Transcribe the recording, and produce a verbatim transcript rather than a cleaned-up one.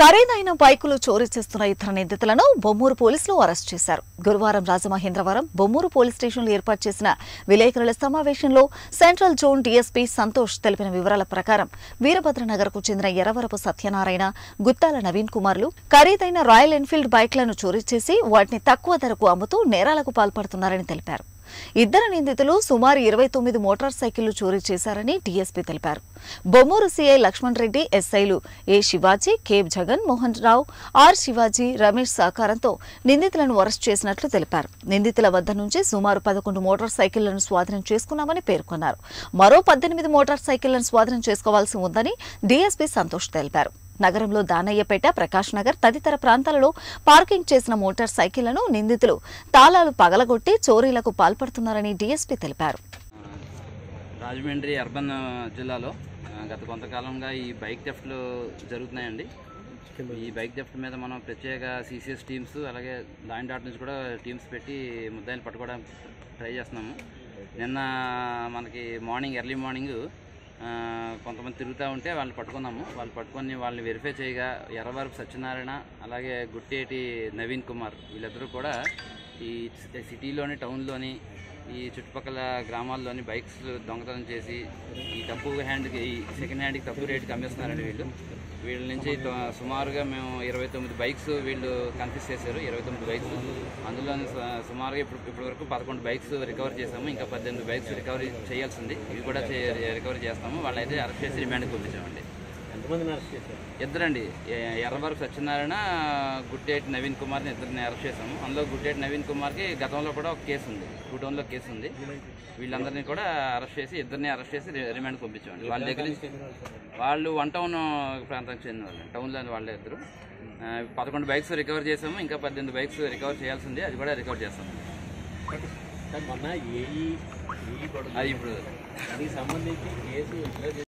ఖరీదైన బైకులు చోరీ చేస్తున్న ఇతర నిందితులను బొమ్మూరు పోలీసులు అరెస్ట్ చేశారు. గురువారం రాజమహేంద్రవరం బొమ్మూరు పోలీస్ స్టేషన్లో ఏర్పాటు చేసిన విలేకరుల సమావేశంలో సెంట్రల్ జోన్ డీఎస్పీ సంతోష్ తెలిపిన వివరాల ప్రకారం వీరభద్ర నగర్కు చెందిన ఎర్రవరపు సత్యనారాయణ, గుత్తాల నవీన్ కుమార్లు ఖరీదైన రాయల్ ఎన్ఫీల్డ్ బైక్లను చోరీ చేసి వాటిని తక్కువ ధరకు అమ్ముతూ నేరాలకు పాల్పడుతున్నారని తెలిపారు. ఇద్దరు నిందితులు సుమారు ఇరవై తొమ్మిది మోటార్ సైకిళ్లు చోరీ చేశారని డీఎస్పీ తెలిపారు. బొమ్మూరు సీఐ లక్ష్మణ్ రెడ్డి, ఎస్ఐలు A Shivaji, K Jagan Mohan Rao, R Shivaji, Ramesh సహకారంతో నిందితులను అరెస్ట్ చేసినట్లు తెలిపారు. నిందితుల వద్ద నుంచి సుమారు పదకొండు మోటార్ సైకిళ్లను స్వాధీనం చేసుకున్నామని పేర్కొన్నారు. మరో పద్దెనిమిది మోటార్ సైకిళ్లను స్వాధీనం చేసుకోవాల్సి ఉందని డీఎస్పీ సంతోష్ తెలిపారు. నగరంలో దానయ్యపేట, ప్రకాష్ నగర్ తదితర ప్రాంతాలలో పార్కింగ్ చేసిన మోటార్ సైకిళ్లను నిందితులు తాళాలు పగలగొట్టి చోరీలకు పాల్పడుతున్నారని డీఎస్పీ తెలిపారు. రాజమండ్రి అర్బన్ జిల్లాలో గత కొంతకాలంగా ఈ బైక్ థెఫ్ట్లు జరుగుతున్నాయండి. ఈ బైక్ థెఫ్ట్ మీద మనం ప్రత్యేక సీసీఎస్ టీమ్స్, అలాగే లా అండ్ ఆర్డర్ నుంచి కూడా టీమ్స్ పెట్టి ముద్దాయిలు పట్టుకోవడానికి ట్రై చేస్తున్నాము. నిన్న మనకి మార్నింగ్ ఎర్లీ మార్నింగ్ కొంతమంది తిరుగుతూ ఉంటే వాళ్ళు పట్టుకున్నాము. వాళ్ళు పట్టుకొని వాళ్ళని వెరిఫై చేయగా ఎర్రవరపు సత్యనారాయణ, అలాగే గుట్టేటి నవీన్ కుమార్ వీళ్ళిద్దరూ కూడా ఈ సిటీలోని, టౌన్లోని, ఈ చుట్టుపక్కల గ్రామాల్లోని బైక్స్ దొంగతనం చేసి ఈ తక్కువ హ్యాండ్కి, ఈ సెకండ్ హ్యాండ్కి తక్కువ రేట్కి అమ్మేస్తున్నారండి. వీళ్ళు వీళ్ళ నుంచి సుమారుగా మేము ఇరవై తొమ్మిది బైక్స్ వీళ్ళు కన్ఫ్యూజ్ చేశారు. ఇరవై తొమ్మిది బైక్స్ అందులో సుమారుగా ఇప్పుడు ఇప్పటి వరకు పదకొండు బైక్స్ రికవర్ చేసాము. ఇంకా పద్దెనిమిది బైక్స్ రికవరీ చేయాల్సి ఉంది. ఇవి కూడా రికవరీ చేస్తాము. వాళ్ళైతే అరెస్ట్ చేసి రిమాండ్కి పంపించామండి. ఎంతమందిని అరెస్ట్ చేశారు? ఇద్దరండి, ఎర్రవరపు సత్యనారాయణ, గుట్టేటి నవీన్ కుమార్ని ఇద్దరిని అరెస్ట్ చేశాము. అందులో గుట్టేటి నవీన్ కుమార్కి గతంలో కూడా ఒక కేసు ఉంది, గుడౌన్లో కేసు ఉంది. వీళ్ళందరినీ కూడా అరెస్ట్ చేసి ఇద్దరిని అరెస్ట్ చేసి రిమాండ్కి పంపించామండి. వాళ్ళ దగ్గర నుంచి వాళ్ళు వన్ టౌన్ ప్రాంతానికి చెందిన వాళ్ళు, టౌన్లోని వాళ్ళ ఇద్దరు పదకొండు బైక్స్ రికవర్ చేసాము. ఇంకా పద్దెనిమిది బైక్స్ రికవర్ చేయాల్సి ఉంది. అది కూడా రికవర్ చేస్తాము. ఇప్పుడు దానికి సంబంధించి కేసు